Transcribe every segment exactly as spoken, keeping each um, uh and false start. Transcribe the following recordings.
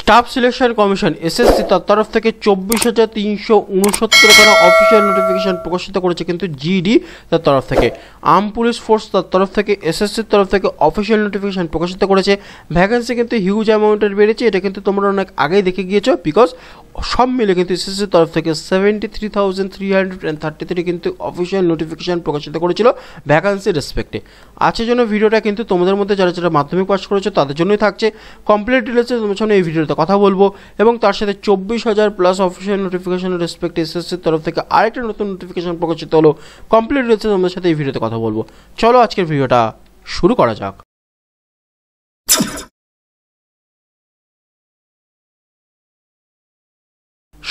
Staff selection commission SSC তার তরফ থেকে চব্বিশ হাজার তিনশো উনসত্তর খানা অফিশিয়াল নোটিফিকেশন প্রকাশিত করেছে, কিন্তু জিডি তার তরফ থেকে আর্ম পুলিশ ফোর্স তার তরফ থেকে এসএসসির তরফ থেকে অফিশিয়াল নোটিফিকেশন প্রকাশিত করেছে। ভ্যাকেন্সি কিন্তু হিউজ অ্যামাউন্টের বেড়েছে, এটা কিন্তু তোমরা অনেক আগেই দেখে গিয়েছো, বিকজ সব মিলে কিন্তু এসএসসির তরফ থেকে seventy three thousand three hundred and thirty three কিন্তু অফিশিয়াল নোটিফিকেশান প্রকাশিত করেছিল ভ্যাকান্সি রেসপেক্টে। আজকের জন্য ভিডিওটা কিন্তু তোমাদের মধ্যে যারা যারা মাধ্যমিক পাস করেছো তাদের জন্যই থাকছে। কমপ্লিট ডিটেলসে তোমার সামনে এই ভিডিওতে কথা বলবো এবং তার সাথে চব্বিশ হাজার প্লাস অফিশিয়াল নোটিফিকেশান রেসপেক্টে এসএসসির তরফ থেকে আরেকটা নতুন নোটিফিকেশান প্রকাশিত হলো। কমপ্লিট ডিটেলসে তোমাদের সাথে এই ভিডিওতে কথা বলবো। চলো আজকের ভিডিওটা শুরু করা যাক।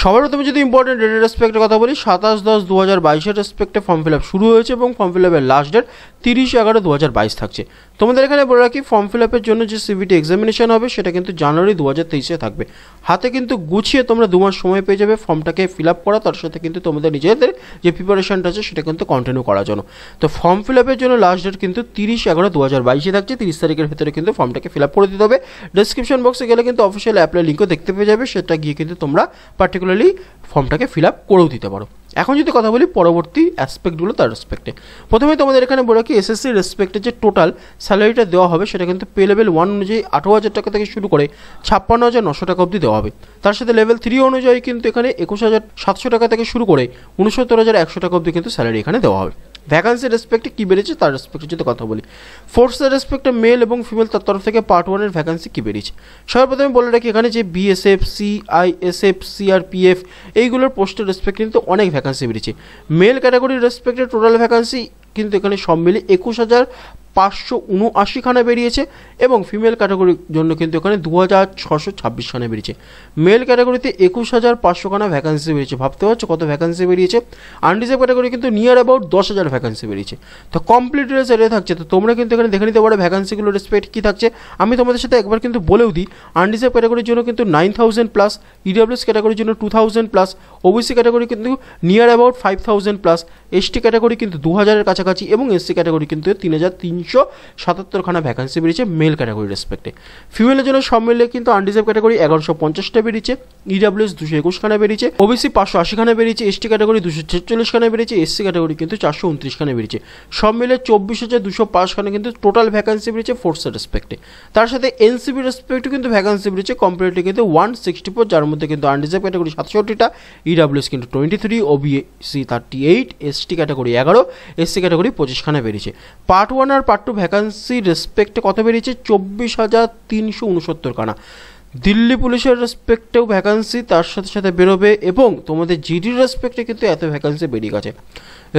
সবার প্রথমে যদি ইম্পর্টেন্ট ডেটের রেসপেক্টের কথা বলি, সাতাশ দশ দু হাজার বাইশের রেসপেক্টে ফর্ম ফিল আপ শুরু হয়েছে এবং ফর্ম ফিল আপের লাস্ট ডেট তিরিশ এগারো দু হাজার বাইশ থাকছে। তোমাদের এখানে বলে রাখি, ফর্ম ফিল আপের জন্য যে সিবিটি এক্সামিনেশন হবে সেটা কিন্তু জানুয়ারি দু হাজার তেইশে থাকবে। হাতে কিন্তু গুছিয়ে তোমরা দু মাস সময় পেয়ে যাবে ফর্মটাকে ফিল আপ করা, তার সাথে কিন্তু তোমাদের নিজেদের যে প্রিপারেশনটা আছে সেটা কিন্তু কন্টিনিউ করার জন্য। তো ফর্ম ফিল আপের জন্য লাস্ট ডেট কিন্তু তিরিশ এগারো দু হাজার বাইশে থাকছে। তিরিশ তারিখের ভেতরে কিন্তু ফর্মটাকে ফিল আপ করে দিতে হবে। ডিসক্রিপশন বক্সে গেলে কিন্তু অফিসিয়াল অ্যাপ্লাই লিঙ্কও দেখতে পেয়ে যাবে, সেটা গিয়ে কিন্তু তোমরা পার্টিকুলার ফর্মটাকে ফিল আপ করেও দিতে পারো। এখন যদি কথা বলি পরবর্তী অ্যাসপেক্টগুলো তার রেসপেক্টে, প্রথমে তোমাদের এখানে বলে রাখি এসএসসি রেসপেক্টে যে টোটাল স্যালারিটা দেওয়া হবে সেটা কিন্তু পে লেভেল ওয়ান অনুযায়ী আঠারো হাজার টাকা থেকে শুরু করে ছাপ্পান্ন হাজার নশো টাকা অবধি দেওয়া হবে। তার সাথে লেভেল থ্রি অনুযায়ী কিন্তু এখানে একুশ হাজার সাতশো টাকা থেকে শুরু করে উনসত্তর হাজার একশো টাকা অবধি কিন্তু স্যালারি এখানে দেওয়া হবে। ভ্যাকান্সির রেসপেক্টে কী বেড়েছে তার রেসপেক্টে যদি কথা বলি, ফোর্সের রেসপেক্টে মেল এবং ফিমেল তার তরফ থেকে পার্ট ওয়ানের ভ্যাকান্সি কী বেড়েছে, সর্বপ্রথমে বলে রাখি এখানে যে বিএসএফসি, আইএসএফসি, আরপিএফ এইগুলোর পোস্টের রেসপেক্টে কিন্তু অনেক ভ্যাকান্সি বেড়েছে। মেল ক্যাটাগরির রেসপেক্টে টোটাল ভ্যাকান্সি কিন্তু এখানে সব মিলে একুশ হাজার পাঁচশো উনআশি খানা বেরিয়েছে এবং ফিমেল ক্যাটাগরির জন্য কিন্তু এখানে দু হাজার ছশো ছাব্বিশ খানা বেরিয়েছে। মেল ক্যাটাগরিতে একুশ হাজার পাঁচশো খানা ভ্যাকান্সি বেরিয়েছে, ভাবতে পারছো কত ভ্যাকান্সি বেরিয়েছে। আনরিজার্ভ ক্যাটাগরি কিন্তু নিয়ার অ্যাবাউট দশ হাজার ভ্যাকান্সি বেরিয়েছে। তো কমপ্লিট ডিটেলস এটা থাকছে, তো তোমরা কিন্তু এখানে দেখে নিতে পারো ভ্যাকান্সিগুলোর রেসপেক্ট কী থাকছে। আমি তোমাদের সাথে একবার কিন্তু বলেও দিই, আনরিজার্ভ ক্যাটাগরির জন্য কিন্তু নাইন থাউজেন্ড প্লাস, ইডব্লিউএস ক্যাটাগরির জন্য two thousand plus, OBC category কিন্তু near about five thousand plus, ST category কিন্তু দু হাজারের কাছাকাছি এবং এসসি ক্যাটাগরি কিন্তু তিন হাজার তিনশো সাতাত্তর খানা ভ্যাকান্সি বেরিয়েছে মেল ক্যাটাগরি রেসপেক্টে। ফিমেলের জন্য সব মিলে কিন্তু আনরিজার্ভ ক্যাটাগরি এগারোশো পঞ্চাশটা বেরিয়েছে, ইডব্লিউএস দুশো একুশ খানা বেরিয়েছে, ওবিসি পাঁচশো আশি খানা বেরিয়েছে, এসটি ক্যাটাগরি দুশো ছেচল্লিশ খানা বেরিয়েছে, এসসি ক্যাটাগরি কিন্তু চারশো উনত্রিশ খানা বেরিয়েছে। সব মিলে চব্বিশ হাজার দুশো পাঁচ খানা কিন্তু টোটাল ভ্যাকান্সি বেরিয়েছে ফোর্সের রেসপেক্টে। তার সাথে এনসিবি রেসপেক্টে কিন্তু ভ্যাকান্সি বেরিয়েছে কমপ্লিটলি কিন্তু ওয়ান সিক্সটি ফোর যার মধ্যে কিন্তু আনরিজার্ভ ক্যাটাগরি সাতষট্টিটা, ইডব্লিউএস কিন্তু twenty three, OBC thirty eight, ST category এগারো, এসসি ক্যাটাগরি পঁচিশ খানা বেরিয়েছে। পার্ট ওয়ান আর পার্ট টু ভ্যাকান্সি রেসপেক্টে কত বেরিয়েছে, চব্বিশ হাজার তিনশো উনসত্তর খানা। দিল্লি পুলিশের রেসপেক্টেও ভ্যাকান্সি তার সাথে সাথে বেরোবে এবং তোমাদের জিডির রেসপেক্টে কিন্তু এত ভ্যাকান্সি বেরিয়ে গেছে।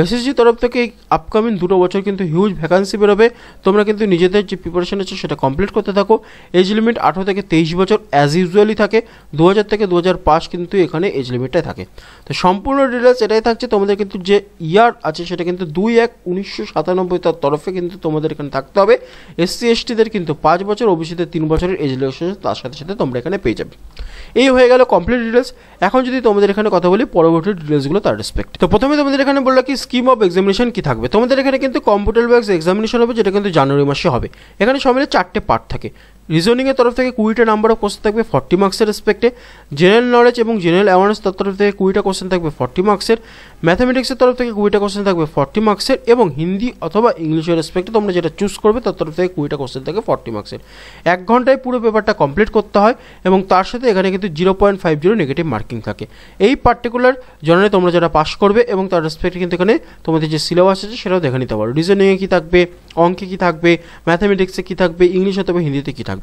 এসএসসি তরফ থেকে আপকামিং দুটো বছর কিন্তু হিউজ ভ্যাকান্সি বেরোবে। তোমরা কিন্তু নিজেদের যে প্রিপারেশন আছে সেটা কমপ্লিট করতে থাকো। এজ লিমিট আঠারো থেকে তেইশ বছর অ্যাজ ইউজুয়ালি থাকে, দু হাজার থেকে দু হাজার পাঁচ কিন্তু এখানে এজ লিমিটটাই থাকে। তো সম্পূর্ণ ডিটেলস এটাই থাকছে। তোমাদের কিন্তু যে ইয়ার আছে সেটা কিন্তু দুই এক উনিশশো সাতানব্বই তার তরফে কিন্তু তোমাদের এখানে থাকতে হবে। এসসি এসটিদের কিন্তু পাঁচ বছর, ওবিসিদের তিন বছরের এজ লিমিটেশন তার সাথে সাথে তোমরা এখানে পেয়ে যাবে। এই হয়ে গেল কমপ্লিট ডিটেলস। এখন যদি তোমাদের এখানে কথা বলি পরবর্তী ডিটেলসগুলো তার রেসপেক্ট, তো প্রথমে তোমাদের এখানে বললো কি স্কিম অফ এক্সামিনেশন কী থাকবে। তোমাদের এখানে কিন্তু কম্পিউটার বেস এক্সামিনেশন হবে, যেটা কিন্তু জানুয়ারি মাসে হবে। এখানে সব মিলে চারটে পার্ট থাকে। রিজনিংয়ের তরফ থেকে কুড়িটা নাম্বার কোশ্চেন থাকবে ফর্টি মার্কসের রেসপেক্টে, জেনারেল নলেজ এবং জেনারেল অ্যাওয়ারনেস তার তরফ থেকে কুড়িটা কোশ্চেন থাকবে ফর্টি মার্কসের, ম্যাথামেটিক্সের তরফ থেকে কুড়িটা কোশ্চেন থাকবে ফর্টি মার্কসের এবং হিন্দি অথবা ইংলিশের রেসপেক্টে তোমরা যেটা চুজ করবে তার তরফ থেকে কুড়িটা কোশ্চেন থাকবে ফর্টি মার্কসের। এক ঘন্টায় পুরো পেপারটা কমপ্লিট করতে হয় এবং তার সাথে এখানে কিন্তু zero point five zero negative marking থাকে। এই পার্টিকুলার জোনে তোমরা যারা পাস করবে এবং তার রেসপেক্টে কিন্তু এখানে তোমাদের যে সিলেবাস আছে সেটাও দেখে নিতে পারো। রিজনিংয়ে কী থাকবে, অঙ্কে কী থাকবে, ম্যাথামেটিক্সে কী থাকবে, ইংলিশ অথবা হিন্দিতে কী থাকবে।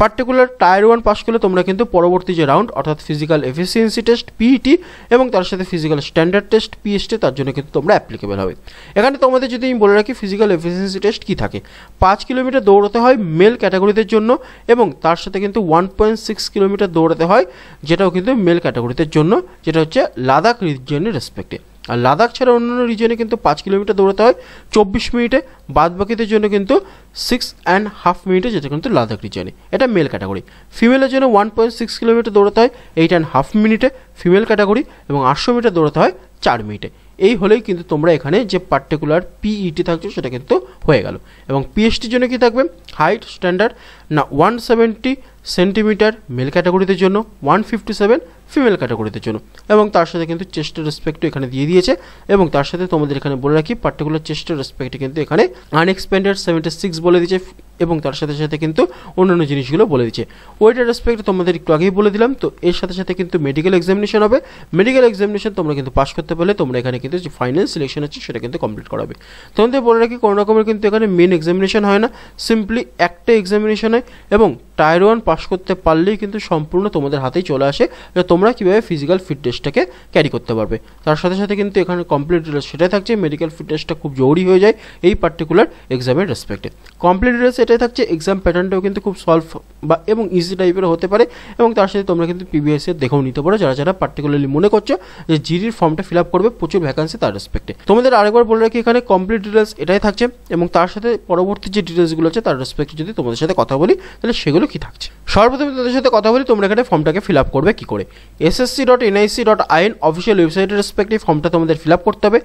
পার্টিকুলার টায়ার ওয়ান পাস করলে তোমরা কিন্তু পরবর্তী যে রাউন্ড অর্থাৎ ফিজিক্যাল এফিসিয়েন্সি টেস্ট পিইটি এবং তার সাথে ফিজিক্যাল স্ট্যান্ডার্ড টেস্ট পিএসটি তার জন্য কিন্তু তোমরা অ্যাপ্লিকেবল হবে। এখানে তোমাদের যদি আমি বলে রাখি ফিজিক্যাল এফিসিয়েন্সি টেস্ট কী থাকে, পাঁচ কিলোমিটার দৌড়াতে হয় মেল ক্যাটাগরিদের জন্য এবং তার সাথে কিন্তু ওয়ান পয়েন্ট সিক্স কিলোমিটার দৌড়াতে হয়, যেটাও কিন্তু মেল ক্যাটাগরিদের জন্য, যেটা হচ্ছে লাদাখ রিজিয়নের রেসপেক্টে। আর লাদাখ ছাড়া অন্যান্য রিজনে কিন্তু পাঁচ কিলোমিটার দৌড়াতে হয় চব্বিশ মিনিটে, বাদবাকিদের জন্য কিন্তু সিক্স অ্যান্ড হাফ মিনিটে, যেটা কিন্তু লাদাখ রিজনে। এটা মেল ক্যাটাগরি। ফিমেলের জন্য ওয়ান পয়েন্ট সিক্স কিলোমিটার দৌড়াতে হয় এইট অ্যান্ড হাফ মিনিটে ফিমেল ক্যাটাগরি এবং আটশো মিটার দৌড়াতে হয় চার মিনিটে। এই হলেই কিন্তু তোমরা এখানে যে পার্টিকুলার পিইটি থাকছে সেটা কিন্তু হয়ে গেল। এবং পিএসটির জন্য কী থাকবে, height, standard, Now one hundred seventy centimetre male ক্যাটাগরিতে জন্য one fifty-seven ফিমেল ক্যাটাগরিতে জন্য এবং তার সাথে কিন্তু চেস্টের রেসপেক্টও এখানে দিয়ে দিয়েছে এবং তার সাথে তোমাদের এখানে বলে রাখি পার্টিকুলার চেস্টের রেসপেক্ট কিন্তু এখানে আনএক্সপেন্ডেড seventy-six বলে দিয়েছে এবং তার সাথে সাথে কিন্তু অন্যান্য জিনিসগুলো বলে দিয়েছে ওয়েটের রেসপেক্ট তোমাদের একটু আগেই বলে দিলাম তো এর সাথে সাথে কিন্তু মেডিকেল এক্সামিনেশন হবে মেডিকেল এক্সামিনেশন তোমরা কিন্তু পাস করতে পারলে তোমরা এখানে কিন্তু যে ফাইনাল সিলেকশন আছে সেটা কিন্তু কমপ্লিট করাবে তোমাদের বলে রাখি কোন রকমের কিন্তু এখানে মেইন এক্সামিনেশন হয় না সিম্পলি একটা এক্সামিনেশন হয় এবং টায়ার ওয়ান পাস করতে পারলেই কিন্তু সম্পূর্ণ তোমাদের হাতেই চলে আসে যে তোমরা কিভাবে ফিজিক্যাল ফিটনেসটাকে ক্যারি করতে পারবে তার সাথে সাথে কিন্তু এখানে কমপ্লিট রেস সেটাই থাকছে মেডিকেল ফিটনেসটা খুব জরুরি হয়ে যায় এই পার্টিকুলার এক্সামের রেসপেক্টে কমপ্লিট রেস এটাই থাকছে এক্সাম প্যাটার্নটাও কিন্তু খুব সলভ বা এবং ইজি টাইপের হতে পারে এবং তার সাথে তোমরা কিন্তু পিবিএস এর দেখেও নিতে পারো যারা যারা পার্টিকুলারলি মনে করছো যে জিডির ফর্মটা ফিল আপ করবে প্রচুর ভ্যাকান্সি তার রেসপেক্টে তোমাদের আরেকবার বলে রাখি এখানে কমপ্লিট ডিটেলস এটাই থাকছে এবং তার সাথে পরবর্তী যে ডিটেলসগুলো আছে তার রেসপেক্টে যদি তোমাদের সাথে কথা বলি তাহলে সেগুলো কি থাকছে সর্বপ্রথম তোমাদের সাথে কথা বলি তোমরা এখানে ফর্মটাকে ফিল আপ করবে কি করে s s c dot n i c dot i n official ওয়েবসাইটের রেসপেক্টিভ ফর্মটা তোমাদের ফিল আপ করতে হবে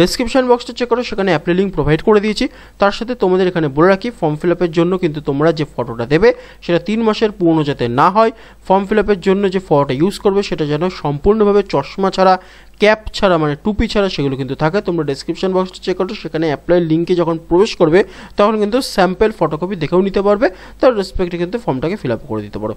ডেসক্রিপশন বক্সটা চেক করো সেখানে অ্যাপ্লি লিঙ্ক প্রোভাইড করে দিয়েছি তার সাথে তোমাদের এখানে বলে রাখি ফর্ম ফিল আপের জন্য কিন্তু তোমরা যে ফটোটা দেবে সেটা তিন মাসের পুরনো যাতে না হয় ফর্ম ফিল আপের জন্য যে ফটোটা ইউজ করবে সেটা যেন সম্পূর্ণভাবে চশমা ছাড়া ক্যাপ ছাড়া মানে টুপি ছাড়া সেগুলো কিন্তু থাকে তোমরা ডেসক্রিপশন বক্সটা চেক করো সেখানে অ্যাপ্লাই লিঙ্কে যখন প্রবেশ করবে তখন কিন্তু স্যাম্পল ফটোকপি দেখেও নিতে পারবে তার রেসপেক্টে কিন্তু ফর্মটাকে ফিল আপ করে দিতে পারো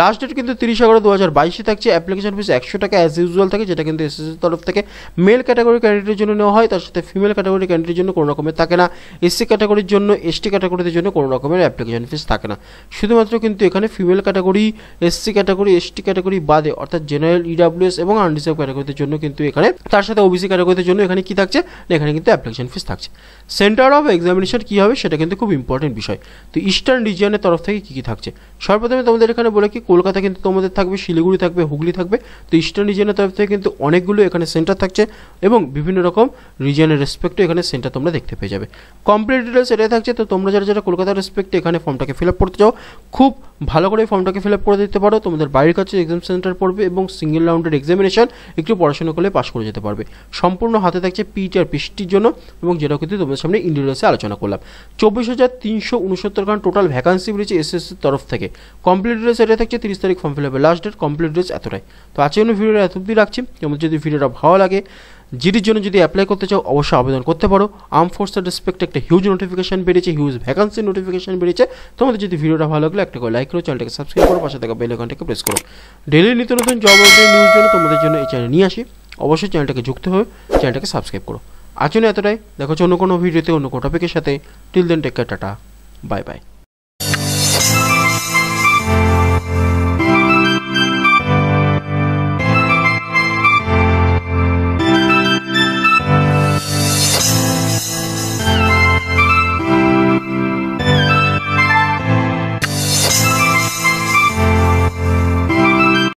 লাস্ট ডেট কিন্তু তিরিশ এগারো দু হাজার বাইশে থাকছে অ্যাপ্লিকেশন ফিস একশো টাকা অ্যাজ ইউজুয়াল থাকে যেটা কিন্তু এসএসসির তরফ থেকে মেল ক্যাটাগরি ক্যান্ডিডেটের জন্য নেওয়া হয় তার সাথে ফিমেল ক্যাটাগরি ক্যান্ডিডেটের জন্য কোনো রকমের থাকে না এসসি ক্যাটাগরির জন্য এসটি ক্যাটাগরির জন্য কোনো রকমের অ্যাপ্লিকেশন ফিস থাকে না শুধুমাত্র কিন্তু এখানে female category SC category ST category বাদে অর্থাৎ জেনারেল ইডাব্লিউএস এবং আনরিজার্ভ ক্যাটাগরির জন্য কিন্তু এখানে তার সাথে ওবিসি ক্যাটাগরির জন্য এখানে কি থাকছে এখানে কিন্তু অ্যাপ্লিকেশন ফিস থাকছে সেন্টার অফ এক্সামিনেশন কি হবে সেটা কিন্তু খুব ইম্পর্টেন্ট বিষয় তো ইস্টার্ন রিজিয়নের তরফ থেকে কি কি থাকছে সর্বপ্রথমে তোমাদের এখানে বলে কি কলকাতা কিন্তু তোমাদের থাকবে শিলিগুড়ি থাকবে হুগলি থাকবে তো ইস্টার্ন রিজিয়নের তরফ থেকে কিন্তু অনেকগুলো এখানে সেন্টার থাকছে এবং বিভিন্ন রকম রিজিয়নের রেসপেক্টে এখানে সেন্টার তোমরা দেখতে পেয়ে যাবে কমপ্লিট ডিটেলস এটাই থাকছে তো তোমরা যারা যারা কলকাতার রেসপেক্টে এখানে ফর্মটাকে ফিল আপ করতে চাও খুব ভালো করে ফর্মটাকে ফিল আপ করে দিতে পারো তোমাদের বাড়ির কাছে এক্সাম সেন্টার পড়বে এবং সিঙ্গেল রাউন্ডের এক্সামিনেশন একটু পড়াশোনা করলে পাস করে যেতে পারবে সম্পূর্ণ হাতে থাকছে পিটি আর পিএসটির জন্য এবং যেটা কিন্তু তোমাদের সামনে ইন্ডিভিজুয়ালসে আলোচনা করলাম চব্বিশ হাজার তিনশো উনসত্তর খান টোটাল ভ্যাকান্সি বেরিয়েছে এসএসসির তরফ থেকে কমপ্লিট ডেটস এটা থাকছে তিরিশ তারিখ ফর্ম ফিল আপের লাস্ট ডেট কমপ্লিট ডেটস এতটাই তো আজকে কোনো ভিডিওটা এত অবধি রাখছি যেমন যদি ভিডিওটা ভালো লাগে জিডির জন্য যদি অ্যাপ্লাই করতে চাও অবশ্যই আবেদন করতে পারো আর্ম ফোর্সের রেসপেক্টে একটা হিউজ নোটিফিকেশন বেরিয়েছে হিউজ ভ্যাকান্সি নোটিফিকেশন বেরিয়েছে তোমাদের যদি ভিডিওটা ভালো লাগলো একটা করে লাইক করো চ্যানেলটাকে সাবস্ক্রাইব করো পাশে থাকা বেল আইকনটাকে প্রেস করো ডেইলি নিত্য নতুন জব আপডেট নিউজ জন্য তোমাদের জন্য এই চ্যানেল নিয়ে আসি অবশ্যই চ্যানেলটাকে যুক্ত হয়ে চ্যানেলটাকে সাবস্ক্রাইব করো আজ জন্য এতটাই দেখো অন্য কোনো ভিডিওতে অন্য কোনো টপিকের সাথে till then take care tata bye by.